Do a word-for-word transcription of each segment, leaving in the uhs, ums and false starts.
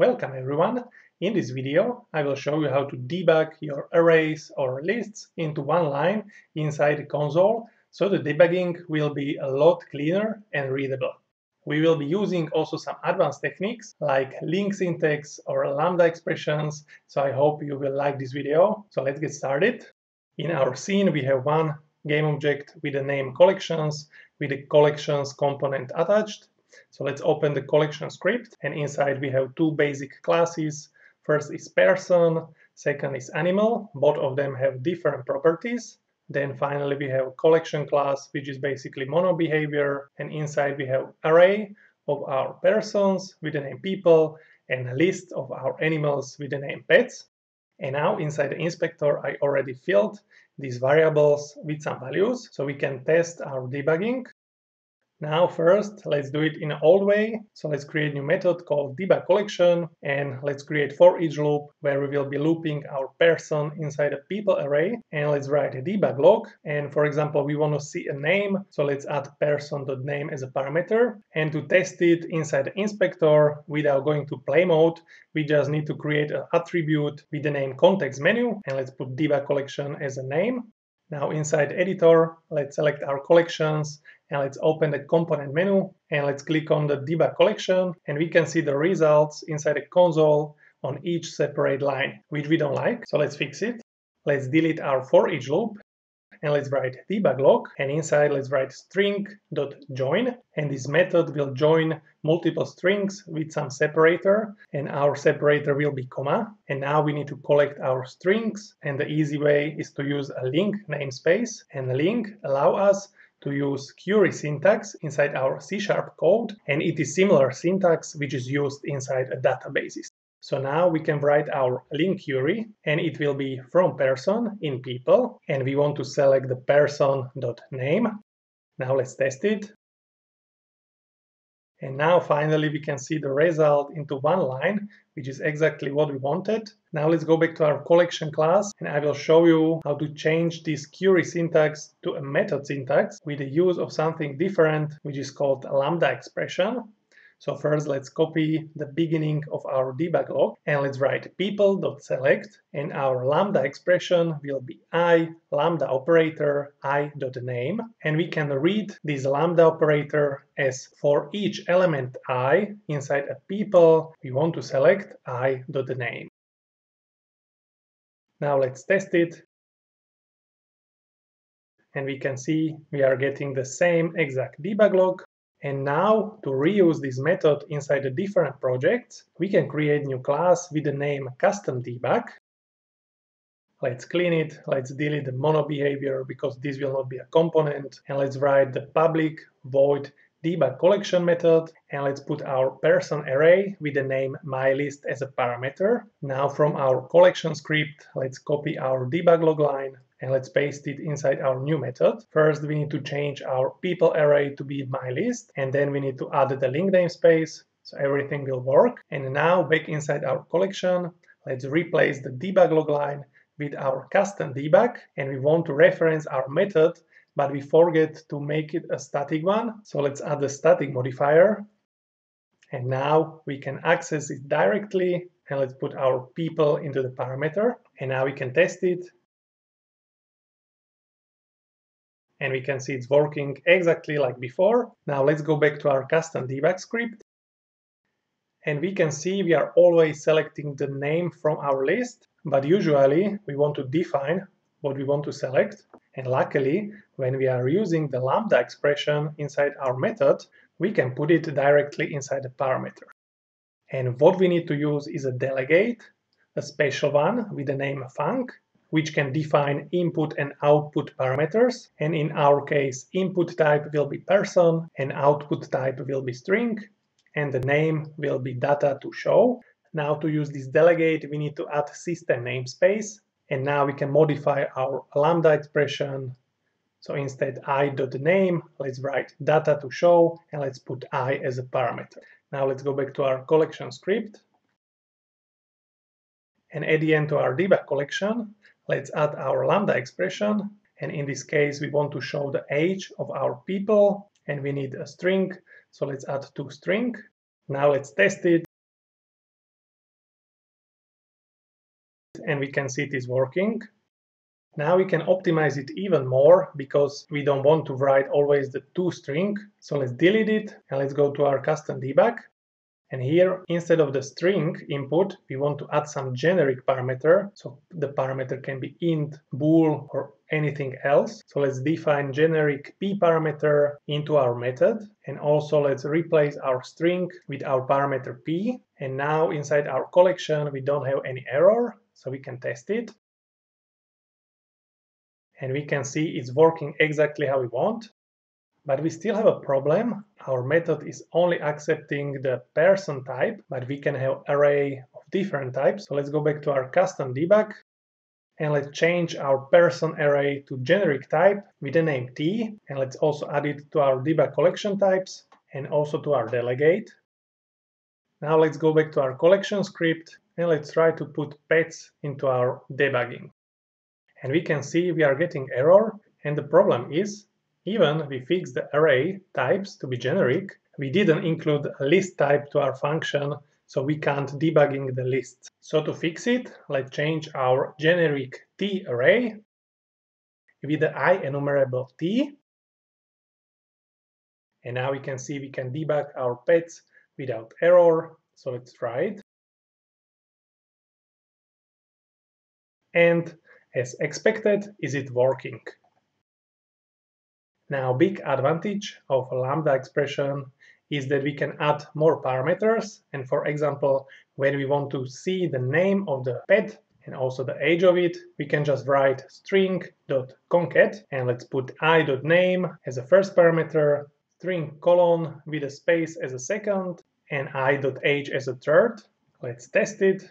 Welcome everyone! In this video I will show you how to debug your arrays or lists into one line inside the console, so the debugging will be a lot cleaner and readable. We will be using also some advanced techniques like link syntax or lambda expressions, so I hope you will like this video. So let's get started. In our scene we have one game object with the name collections, with the collections component attached. So let's open the collection script, and inside we have two basic classes. First is person, second is animal. Both of them have different properties. Then finally we have collection class, which is basically mono behavior, and inside we have array of our persons with the name people and a list of our animals with the name pets. And now inside the inspector I already filled these variables with some values, so we can test our debugging. Now first, let's do it in an old way. So let's create a new method called debug collection, and let's create for each loop where we will be looping our person inside a people array, and let's write a debug log. And for example, we want to see a name, so let's add person.name as a parameter. And to test it inside the inspector without going to play mode, we just need to create an attribute with the name context menu, and let's put debug collection as a name. Now inside editor, let's select our collections and let's open the component menu and let's click on the debug collection, and we can see the results inside the console on each separate line, which we don't like, so let's fix it. Let's delete our for each loop and let's write debug log, and inside let's write string.join, and this method will join multiple strings with some separator, and our separator will be comma. And now we need to collect our strings, and the easy way is to use a link namespace, and link allow us to use query syntax inside our C sharp code, and it is similar syntax which is used inside a databases. So now we can write our link query, and it will be from person in people, and we want to select the person.name. Now let's test it. And now finally we can see the result into one line, which is exactly what we wanted. Now let's go back to our collection class, and I will show you how to change this query syntax to a method syntax with the use of something different, which is called a lambda expression. So first let's copy the beginning of our debug log and let's write people.select, and our lambda expression will be I lambda operator I.name, and we can read this lambda operator as for each element I inside a people we want to select I.name. Now let's test it, and we can see we are getting the same exact debug log. And now, to reuse this method inside the different projects, we can create a new class with the name CustomDebug. Let's clean it, let's delete the mono behavior because this will not be a component, and let's write the public void debug collection method, and let's put our person array with the name myList as a parameter. Now from our collection script, let's copy our debug log line and let's paste it inside our new method. First we need to change our people array to be myList, and then we need to add the link namespace, so everything will work. And now back inside our collection, let's replace the debug log line with our custom debug, and we want to reference our method, but we forget to make it a static one, so let's add the static modifier. And now we can access it directly, and let's put our people into the parameter, and now we can test it. And we can see it's working exactly like before. Now let's go back to our custom debug script, and we can see we are always selecting the name from our list, but usually we want to define what we want to select. And luckily, when we are using the lambda expression inside our method, we can put it directly inside the parameter. And what we need to use is a delegate, a special one with the name Func, which can define input and output parameters, and in our case input type will be person and output type will be string, and the name will be data to show. Now to use this delegate we need to add system namespace, and now we can modify our lambda expression, so instead I.name let's write data to show and let's put I as a parameter. Now let's go back to our collection script, and at the end to our debug collection let's add our lambda expression, and in this case we want to show the age of our people, and we need a string, so let's add to string. Now let's test it, and we can see it is working. Now we can optimize it even more because we don't want to write always the to string. So let's delete it and let's go to our custom debug. And here, instead of the string input, we want to add some generic parameter. So the parameter can be int, bool, or anything else. So let's define generic p parameter into our method. And also let's replace our string with our parameter p. And now inside our collection, we don't have any error, so we can test it. And we can see it's working exactly how we want. But we still have a problem. Our method is only accepting the person type, but we can have array of different types. So let's go back to our custom debug and let's change our person array to generic type with the name T. And let's also add it to our debug collection types and also to our delegate. Now let's go back to our collection script and let's try to put pets into our debugging. And we can see we are getting error, and the problem is, even we fixed the array types to be generic, we didn't include a list type to our function, so we can't debugging the list. So to fix it, let's change our generic T array with the IEnumerable T. And now we can see we can debug our pets without error. So let's try it. And as expected, is it working? Now, big advantage of Lambda expression is that we can add more parameters. And for example, when we want to see the name of the pet and also the age of it, we can just write string.concat and let's put I.name as a first parameter, string colon with a space as a second, and I.age as a third. Let's test it.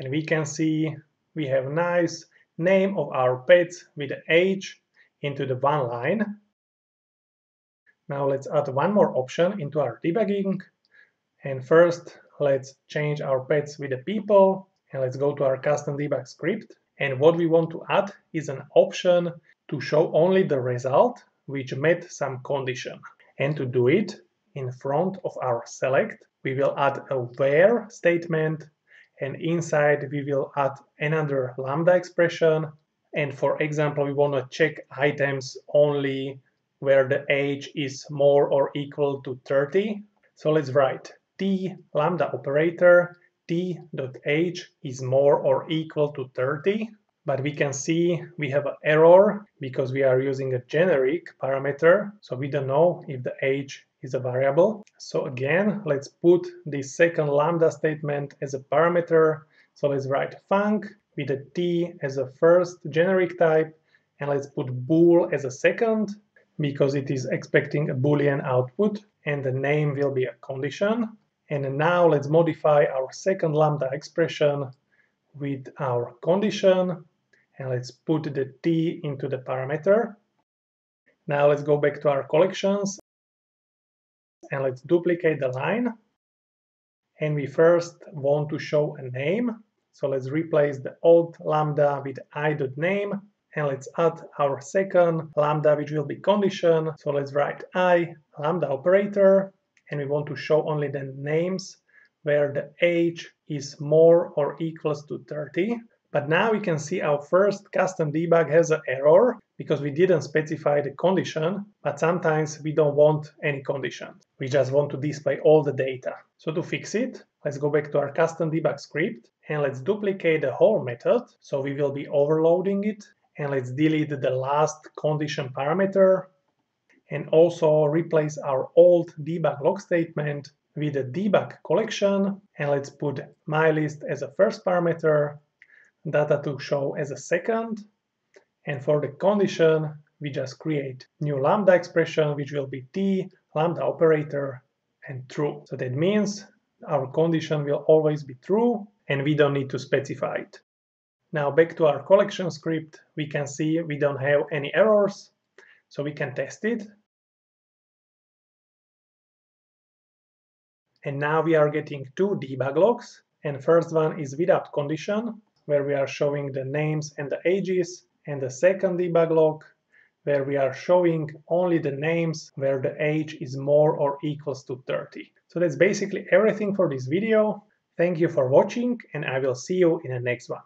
And we can see we have nice name of our pets with the age into the one line. Now let's add one more option into our debugging. And first, let's change our pets with the people. And let's go to our custom debug script. And what we want to add is an option to show only the result which met some condition. And to do it, in front of our select, we will add a where statement. And inside, we will add another Lambda expression. And for example, we want to check items only where the age is more or equal to thirty. So let's write T Lambda operator, T.age is more or equal to thirty. But we can see we have an error because we are using a generic parameter. So we don't know if the age is a variable. So again, let's put the second Lambda statement as a parameter. So let's write func with a T as a first generic type, and let's put bool as a second because it is expecting a Boolean output, and the name will be a condition. And now let's modify our second Lambda expression with our condition, and let's put the T into the parameter. Now let's go back to our collections and let's duplicate the line. And we first want to show a name. So let's replace the old Lambda with I.name. And let's add our second Lambda, which will be condition. So let's write I Lambda operator. And we want to show only the names where the age is more or equals to thirty. But now we can see our first custom debug has an error because we didn't specify the condition, but sometimes we don't want any condition. We just want to display all the data. So to fix it, let's go back to our custom debug script and let's duplicate the whole method. So we will be overloading it, and let's delete the last condition parameter and also replace our old debug log statement with a debug collection. And let's put myList as a first parameter, data to show as a second, and for the condition we just create new Lambda expression which will be T Lambda operator and true. So that means our condition will always be true and we don't need to specify it. Now back to our collection script, we can see we don't have any errors, so we can test it. And now we are getting two debug logs, and first one is without condition, where we are showing the names and the ages, and the second debug log, where we are showing only the names where the age is more or equals to thirty. So that's basically everything for this video. Thank you for watching, and I will see you in the next one.